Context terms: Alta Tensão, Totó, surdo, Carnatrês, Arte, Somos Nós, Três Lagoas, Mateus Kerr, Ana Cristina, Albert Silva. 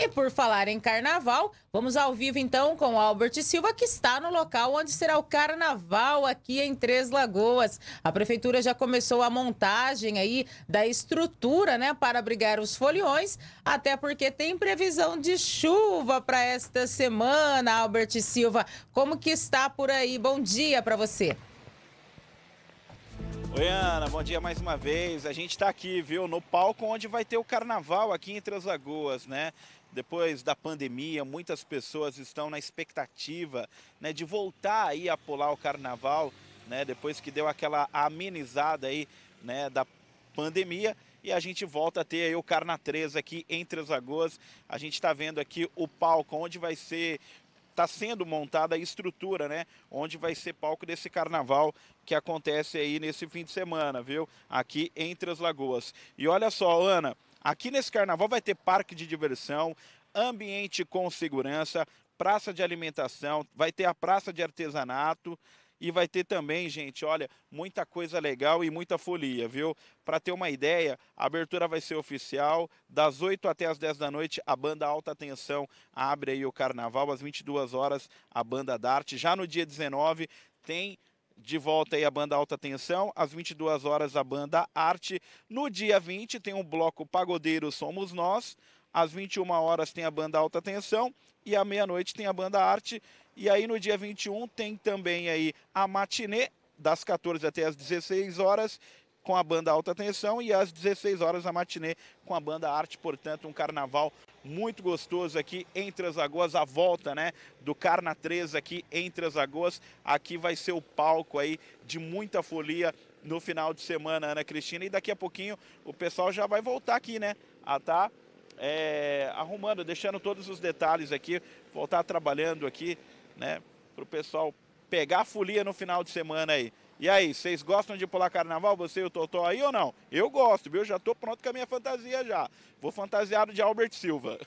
E por falar em carnaval, vamos ao vivo então com o Albert Silva, que está no local onde será o carnaval aqui em Três Lagoas. A prefeitura já começou a montagem aí da estrutura, né, para abrigar os foliões, até porque tem previsão de chuva para esta semana. Albert Silva, como que está por aí? Bom dia para você. Oi, Ana, bom dia mais uma vez. A gente está aqui, viu, no palco onde vai ter o carnaval aqui em Três Lagoas, né? Depois da pandemia, muitas pessoas estão na expectativa, né, de voltar aí a pular o carnaval, né? Depois que deu aquela amenizada aí, né, da pandemia. E a gente volta a ter aí o Carnatrês aqui em Três Lagoas. A gente está vendo aqui o palco onde vai ser... Está sendo montada a estrutura, né? Onde vai ser palco desse carnaval que acontece aí nesse fim de semana, viu? Aqui em Três Lagoas. E olha só, Ana, aqui nesse carnaval vai ter parque de diversão, ambiente com segurança, praça de alimentação, vai ter a praça de artesanato e vai ter também, gente, olha, muita coisa legal e muita folia, viu? Para ter uma ideia, a abertura vai ser oficial, das 8 até as 10 da noite, a banda Alta Tensão abre aí o carnaval, às 22 horas a banda da Arte. Já no dia 19 tem de volta aí a banda Alta Tensão, às 22 horas a banda Arte. No dia 20 tem um bloco pagodeiro Somos Nós, às 21 horas tem a banda Alta Tensão e à meia-noite tem a banda Arte. E aí no dia 21 tem também aí a matinê, das 14 até as 16 horas, com a banda Alta Tensão, e às 16 horas a matinê com a banda Arte. Portanto, um carnaval muito gostoso aqui em Três Lagoas, a volta, né, do Carnatrês aqui em Três Lagoas. Aqui vai ser o palco aí de muita folia no final de semana, Ana Cristina, e daqui a pouquinho o pessoal já vai voltar aqui, né, a tá arrumando, deixando todos os detalhes aqui, voltar trabalhando aqui, né, para o pessoal pegar a folia no final de semana aí. E aí, vocês gostam de pular carnaval, você e o Totó aí ou não? Eu gosto, viu? Já tô pronto com a minha fantasia já. Vou fantasiado de Albert Silva.